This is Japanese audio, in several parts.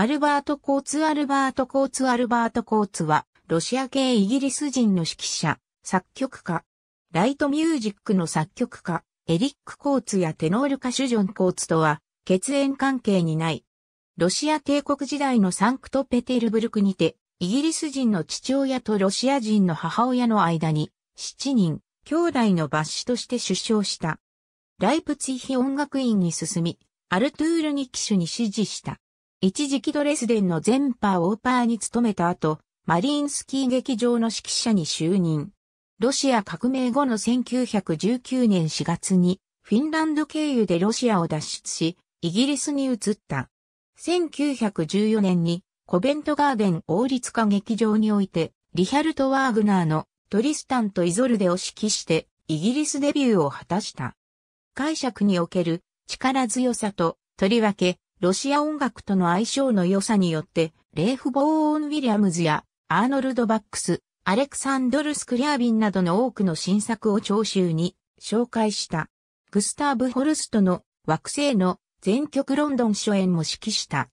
アルバート・コーツは、ロシア系イギリス人の指揮者、作曲家。ライトミュージックの作曲家、エリック・コーツやテノール歌手ジョン・コーツとは、血縁関係にない。ロシア帝国時代のサンクトペテルブルクにて、イギリス人の父親とロシア人の母親の間に、7人、兄弟の末子として出生した。ライプツィヒ音楽院に進み、アルトゥール・ニキシュに師事した。一時期ドレスデンのゼンパー・オーパーに勤めた後、マリインスキー劇場の指揮者に就任。ロシア革命後の1919年4月に、フィンランド経由でロシアを脱出し、イギリスに移った。1914年に、コベントガーデン王立歌劇場において、リヒャルト・ワーグナーのトリスタンとイゾルデを指揮して、イギリスデビューを果たした。解釈における力強さと、とりわけ、ロシア音楽との相性の良さによって、レーフ・ボーン・ウィリアムズや、アーノルド・バックス、アレクサンドル・スクリャービンなどの多くの新作を聴衆に紹介した。グスターブ・ホルストの惑星の全曲ロンドン初演も指揮した。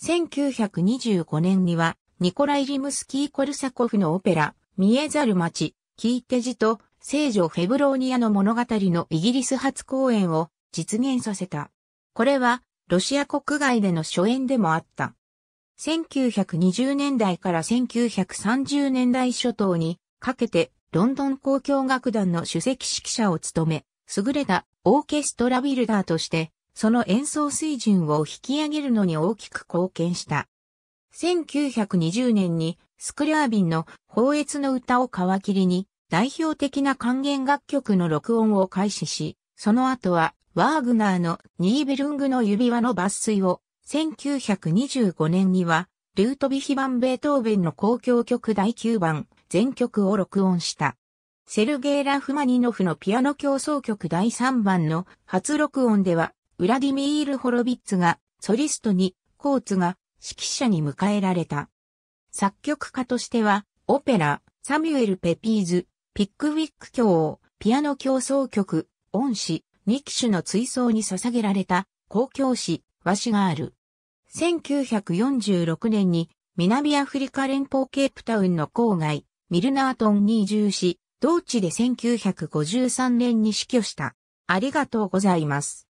1925年には、ニコライ・リムスキー・コルサコフのオペラ、見えざる街、聞いてじと、聖女フェブローニアの物語のイギリス初公演を実現させた。これは、ロシア国外での初演でもあった。1920年代から1930年代初頭にかけて、ロンドン交響楽団の首席指揮者を務め、優れたオーケストラビルダーとして、その演奏水準を引き上げるのに大きく貢献した。1920年にスクリャービンの放越の歌を皮切りに代表的な管弦楽曲の録音を開始し、その後はワーグナーのニーベルングの指輪の抜粋を、1925年にはルートヴィヒ版ベートーベンの交響曲第9番全曲を録音した。セルゲイ・ラフマニノフのピアノ協奏曲第3番の初録音では、ウラディミール・ホロビッツがソリストに、コーツが指揮者に迎えられた。作曲家としては、オペラ、サミュエル・ペピーズ、ピックウィック教王、ピアノ協奏曲、恩師、ニキシュの追悼に捧げられた、交響詩、和紙がある。1946年に、南アフリカ連邦ケープタウンの郊外、ミルナートンに移住し、同地で1953年に死去した。ありがとうございます。